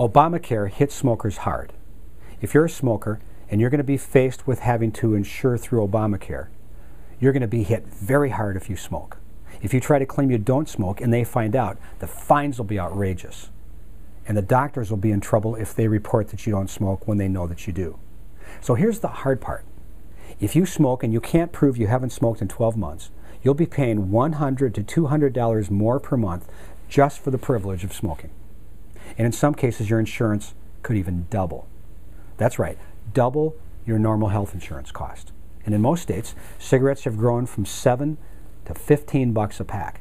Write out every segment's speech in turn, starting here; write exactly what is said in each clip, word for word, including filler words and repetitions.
Obamacare hits smokers hard. If you're a smoker and you're going to be faced with having to insure through Obamacare, you're going to be hit very hard if you smoke. If you try to claim you don't smoke and they find out, the fines will be outrageous. And the doctors will be in trouble if they report that you don't smoke when they know that you do. So here's the hard part. If you smoke and you can't prove you haven't smoked in twelve months, you'll be paying one hundred to two hundred dollars more per month just for the privilege of smoking. And in some cases, your insurance could even double. That's right, double your normal health insurance cost. And in most states, cigarettes have grown from seven to fifteen bucks a pack.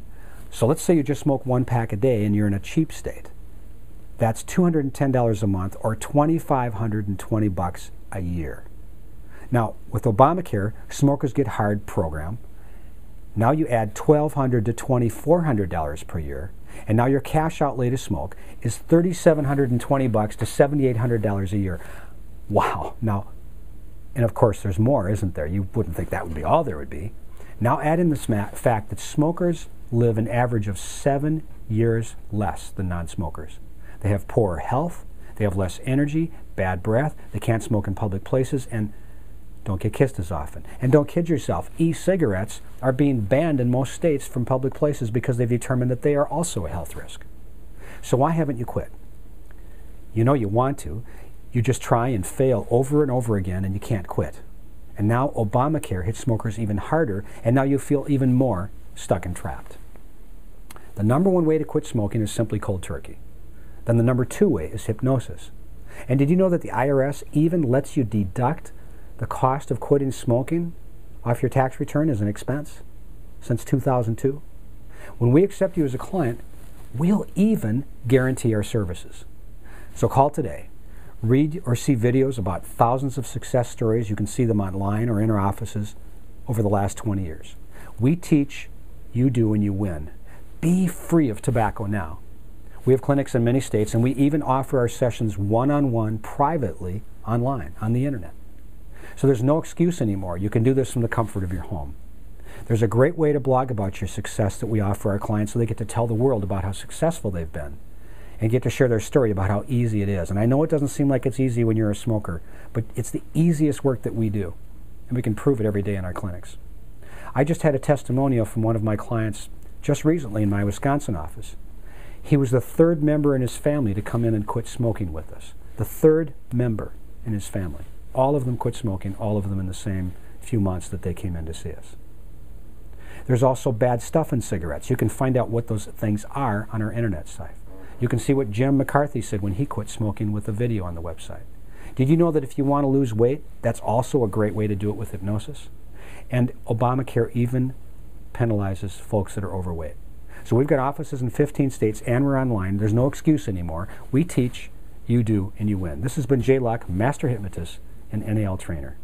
So let's say you just smoke one pack a day and you're in a cheap state. That's two hundred ten dollars a month, or two thousand five hundred twenty bucks a year. Now, with Obamacare, Smokers Get Hard program, now you add twelve hundred to twenty-four hundred dollars per year, and now your cash outlay to smoke is three thousand seven hundred twenty bucks to seven thousand eight hundred dollars a year. Wow. Now, and of course, there's more, isn't there? You wouldn't think that would be all there would be. Now add in the fact that smokers live an average of seven years less than non-smokers. They have poorer health, they have less energy, bad breath, they can't smoke in public places, and don't get kissed as often. And don't kid yourself, e-cigarettes are being banned in most states from public places because they've determined that they are also a health risk. So why haven't you quit? You know you want to. You just try and fail over and over again, and you can't quit. And now Obamacare hits smokers even harder, and now you feel even more stuck and trapped. The number one way to quit smoking is simply cold turkey. Then the number two way is hypnosis. And did you know that the I R S even lets you deduct the cost of quitting smoking off your tax return as an expense since two thousand two? When we accept you as a client, we'll even guarantee our services. So call today. Read or see videos about thousands of success stories. You can see them online or in our offices over the last twenty years. We teach, you do, and you win. Be free of tobacco now. We have clinics in many states, and we even offer our sessions one-on-one privately online on the internet. So there's no excuse anymore. You can do this from the comfort of your home. There's a great way to blog about your success that we offer our clients, so they get to tell the world about how successful they've been and get to share their story about how easy it is. And I know it doesn't seem like it's easy when you're a smoker, but it's the easiest work that we do, and we can prove it every day in our clinics. I just had a testimonial from one of my clients just recently in my Wisconsin office. He was the third member in his family to come in and quit smoking with us. The third member in his family. All of them quit smoking, all of them in the same few months that they came in to see us. There's also bad stuff in cigarettes. You can find out what those things are on our internet site. You can see what Jim McCarthy said when he quit smoking with a video on the website. Did you know that if you want to lose weight, that's also a great way to do it with hypnosis? And Obamacare even penalizes folks that are overweight. So we've got offices in fifteen states, and we're online. There's no excuse anymore. We teach, you do, and you win. This has been Jay Luck, Master Hypnotist and N A L Trainer.